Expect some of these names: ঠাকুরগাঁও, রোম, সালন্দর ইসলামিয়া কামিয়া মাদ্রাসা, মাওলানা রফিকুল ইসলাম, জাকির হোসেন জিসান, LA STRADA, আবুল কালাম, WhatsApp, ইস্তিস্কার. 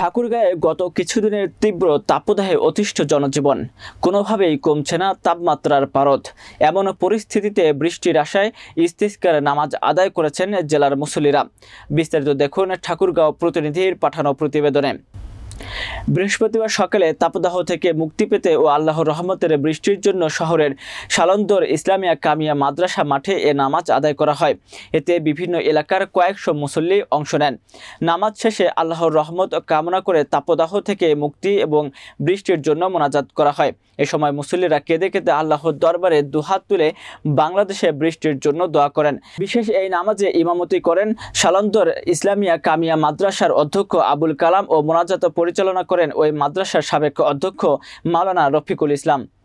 ঠাকুরগাঁয়ে গত কিছুদিনের তীব্র তাপদাহে অতিষ্ঠ জনজীবন। কোনোভাবেই কমছে না তাপমাত্রার পারদ। এমন পরিস্থিতিতে বৃষ্টির আশায় ইস্তিস্কার নামাজ আদায় করেছেন জেলার মুসল্লিরা। বিস্তারিত দেখুন ঠাকুরগাঁও প্রতিনিধির পাঠানো প্রতিবেদনে। বৃহস্পতিবার সকালে তাপদাহ থেকে মুক্তি পেতে ও আল্লাহর রহমতের বৃষ্টির জন্য শহরের সালন্দর ইসলামিয়া কামিয়া মাদ্রাসা মাঠে এ নামাজ আদায় করা হয়। এতে বিভিন্ন এলাকার কয়েকশো মুসল্লি অংশ নেন। নামাজ শেষে আল্লাহর রহমত কামনা করে তাপদাহ থেকে মুক্তি এবং বৃষ্টির জন্য মোনাজাত করা হয়। এ সময় মুসল্লিরা কেঁদে কেঁদে আল্লাহর দরবারে দুহাত তুলে বাংলাদেশে বৃষ্টির জন্য দোয়া করেন। বিশেষ এই নামাজে ইমামতি করেন সালন্দর ইসলামিয়া কামিয়া মাদ্রাসার অধ্যক্ষ আবুল কালাম ও মোনাজাত পরিচালনা করেন ওই মাদ্রাসার সাবেক অধ্যক্ষ মাওলানা রফিকুল ইসলাম।